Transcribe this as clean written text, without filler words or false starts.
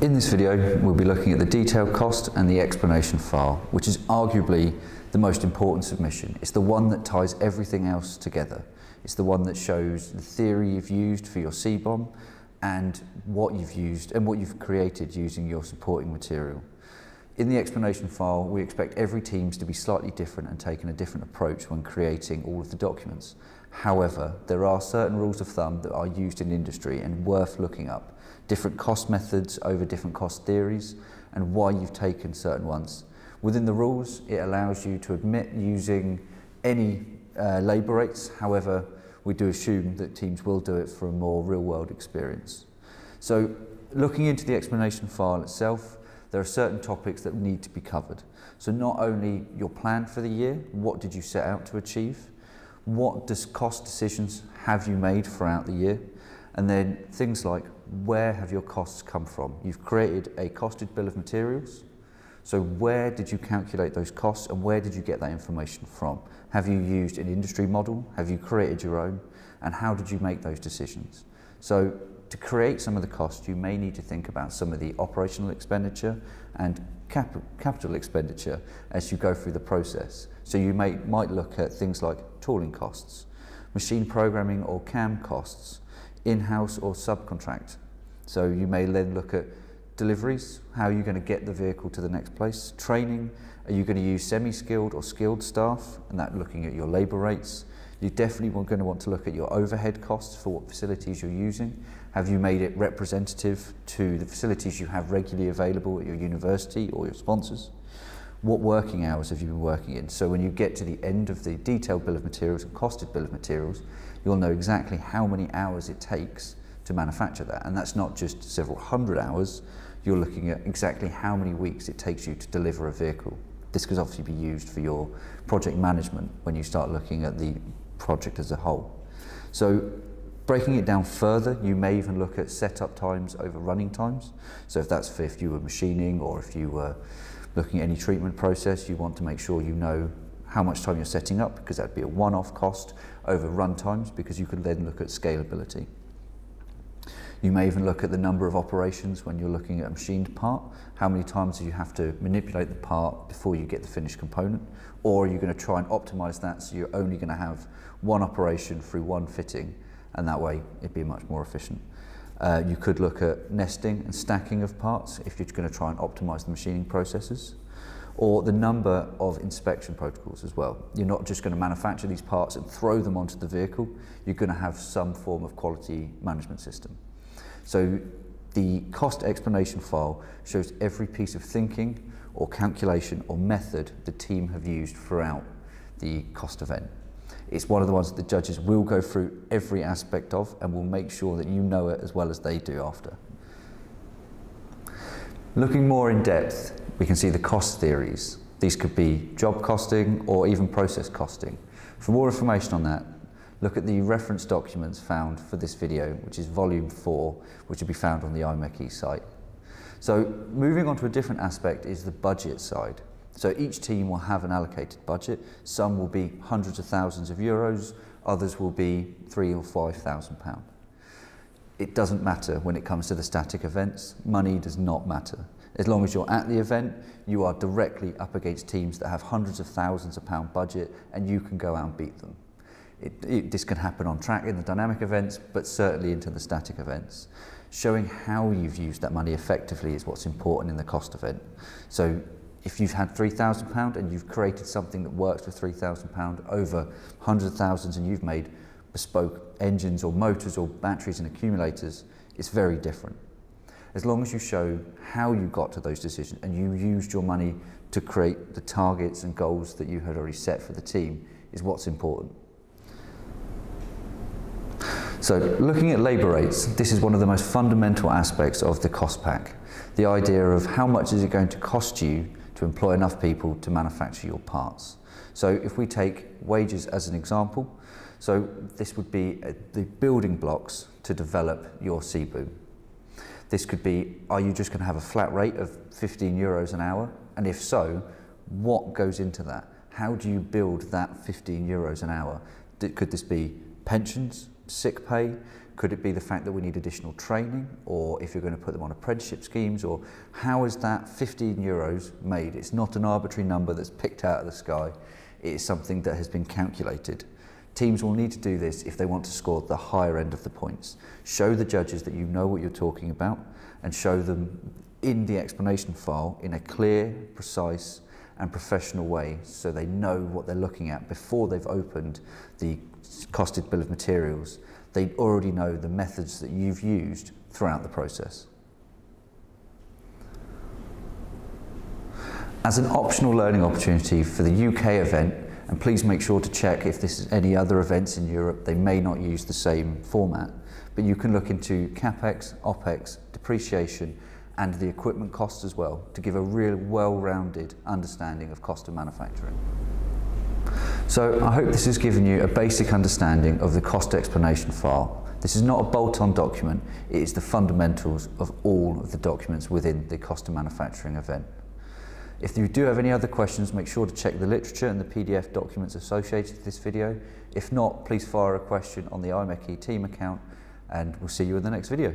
In this video, we'll be looking at the detailed cost and the explanation file, which is arguably the most important submission. It's the one that ties everything else together. It's the one that shows the theory you've used for your CBOM and what you've used and what you've created using your supporting material. In the explanation file, we expect every team to be slightly different and taking a different approach when creating all of the documents. However, there are certain rules of thumb that are used in industry and worth looking up. Different cost methods over different cost theories and why you've taken certain ones. Within the rules, it allows you to admit using any labour rates. However, we do assume that teams will do it from more real-world experience. So looking into the explanation file itself, there are certain topics that need to be covered. So not only your plan for the year, what did you set out to achieve? What cost decisions have you made throughout the year? And then things like, where have your costs come from? You've created a costed bill of materials. So where did you calculate those costs and where did you get that information from? Have you used an industry model? Have you created your own? And how did you make those decisions? So to create some of the costs, you may need to think about some of the operational expenditure and capital expenditure as you go through the process. So you might look at things like tooling costs, machine programming or CAM costs, in-house or subcontract. So you may then look at deliveries, how are you going to get the vehicle to the next place? Training, are you going to use semi-skilled or skilled staff? And that looking at your labour rates. You're definitely going to want to look at your overhead costs for what facilities you're using. Have you made it representative to the facilities you have regularly available at your university or your sponsors? What working hours have you been working in? So when you get to the end of the detailed bill of materials and costed bill of materials, you'll know exactly how many hours it takes to manufacture that. And that's not just several hundred hours, you're looking at exactly how many weeks it takes you to deliver a vehicle. This could obviously be used for your project management when you start looking at the project as a whole. So breaking it down further, you may even look at setup times over running times. So if that's if you were machining or if you were looking at any treatment process, you want to make sure you know how much time you're setting up, because that'd be a one-off cost over run times, because you could then look at scalability. You may even look at the number of operations when you're looking at a machined part. How many times do you have to manipulate the part before you get the finished component? Or are you going to try and optimize that so you're only going to have one operation through one fitting, and that way it'd be much more efficient? You could look at nesting and stacking of parts if you're going to try and optimize the machining processes. Or the number of inspection protocols as well. You're not just going to manufacture these parts and throw them onto the vehicle. You're going to have some form of quality management system. So the cost explanation file shows every piece of thinking or calculation or method the team have used throughout the cost event. It's one of the ones that the judges will go through every aspect of and will make sure that you know it as well as they do after. Looking more in depth, we can see the cost theories. These could be job costing or even process costing. For more information on that, look at the reference documents found for this video, which is volume 4, which will be found on the IMechE site. So moving on to a different aspect is the budget side. So each team will have an allocated budget. Some will be hundreds of thousands of euros, others will be £3,000 or £5,000. It doesn't matter when it comes to the static events. Money does not matter. As long as you're at the event, you are directly up against teams that have hundreds of thousands of pound budget, and you can go out and beat them. This can happen on track in the dynamic events, but certainly into the static events. Showing how you've used that money effectively is what's important in the cost event. So if you've had £3,000 and you've created something that works with £3,000 over hundreds of thousands, and you've made bespoke engines or motors or batteries and accumulators, it's very different. As long as you show how you got to those decisions and you used your money to create the targets and goals that you had already set for the team is what's important. So looking at labour rates, this is one of the most fundamental aspects of the cost pack. The idea of how much is it going to cost you to employ enough people to manufacture your parts. So if we take wages as an example, so this would be the building blocks to develop your CBO. This could be, are you just going to have a flat rate of 15 euros an hour? And if so, what goes into that? How do you build that 15 euros an hour? Could this be pensions, sick pay? Could it be the fact that we need additional training, or if you're going to put them on apprenticeship schemes? Or how is that 15 euros made? It's not an arbitrary number that's picked out of the sky. It is something that has been calculated. Teams will need to do this if they want to score the higher end of the points. Show the judges that you know what you're talking about, and show them in the explanation file in a clear, precise and professional way, so they know what they're looking at before they've opened the costed bill of materials. They already know the methods that you've used throughout the process. As an optional learning opportunity for the UK event, and please make sure to check if this is any other events in Europe, they may not use the same format, but you can look into capex, opex, depreciation and the equipment costs as well, to give a real well-rounded understanding of cost of manufacturing. So I hope this has given you a basic understanding of the cost explanation file. This is not a bolt-on document, it is the fundamentals of all of the documents within the cost of manufacturing event. If you do have any other questions, make sure to check the literature and the PDF documents associated with this video. If not, please fire a question on the IMechE team account, and we'll see you in the next video.